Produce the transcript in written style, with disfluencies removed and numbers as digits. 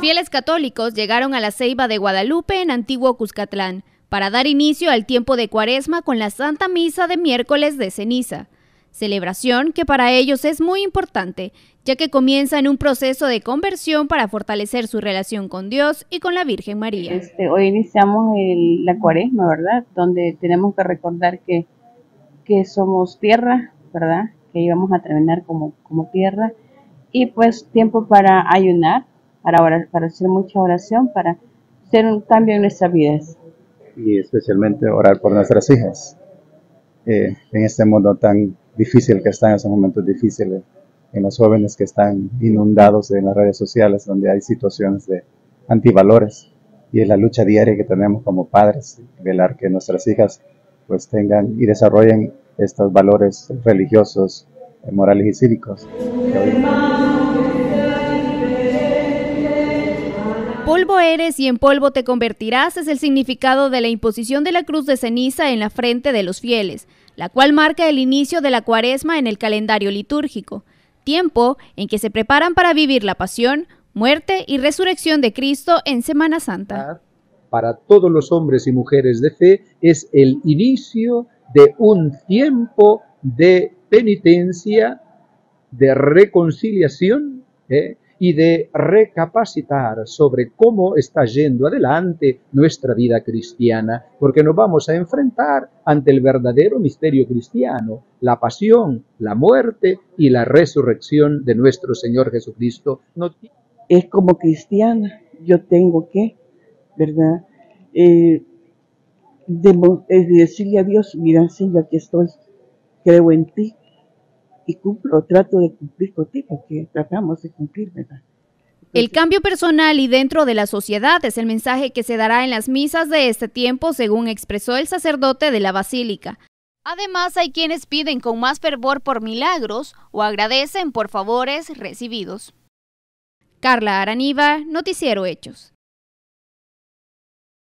Los fieles católicos llegaron a la Ceiba de Guadalupe en antiguo Cuscatlán para dar inicio al tiempo de Cuaresma con la Santa Misa de miércoles de ceniza, celebración que para ellos es muy importante, ya que comienza en un proceso de conversión para fortalecer su relación con Dios y con la Virgen María. Hoy iniciamos la Cuaresma, ¿verdad? Donde tenemos que recordar que somos tierra, ¿verdad? Que íbamos a terminar como tierra, y pues tiempo para ayunar, para hacer mucha oración, para hacer un cambio en nuestras vidas. Y especialmente orar por nuestras hijas. En este mundo tan difícil que están, en esos momentos difíciles, en los jóvenes que están inundados en las redes sociales, donde hay situaciones de antivalores, y es la lucha diaria que tenemos como padres, velar que nuestras hijas pues tengan y desarrollen estos valores religiosos, morales y cívicos. Polvo eres y en polvo te convertirás es el significado de la imposición de la cruz de ceniza en la frente de los fieles, la cual marca el inicio de la Cuaresma en el calendario litúrgico, tiempo en que se preparan para vivir la pasión, muerte y resurrección de Cristo en Semana Santa. Para todos los hombres y mujeres de fe es el inicio de un tiempo de penitencia, de reconciliación, y de recapacitar sobre cómo está yendo adelante nuestra vida cristiana, porque nos vamos a enfrentar ante el verdadero misterio cristiano, la pasión, la muerte y la resurrección de nuestro Señor Jesucristo. Es como cristiana, yo tengo que, ¿verdad? Decirle a Dios, mira, Señor, aquí estoy, creo en ti. Y cumplo, trato de cumplir contigo, que tratamos de cumplir, ¿verdad? Entonces, el cambio personal y dentro de la sociedad es el mensaje que se dará en las misas de este tiempo, según expresó el sacerdote de la Basílica. Además, hay quienes piden con más fervor por milagros o agradecen por favores recibidos. Carla Araniva, Noticiero Hechos.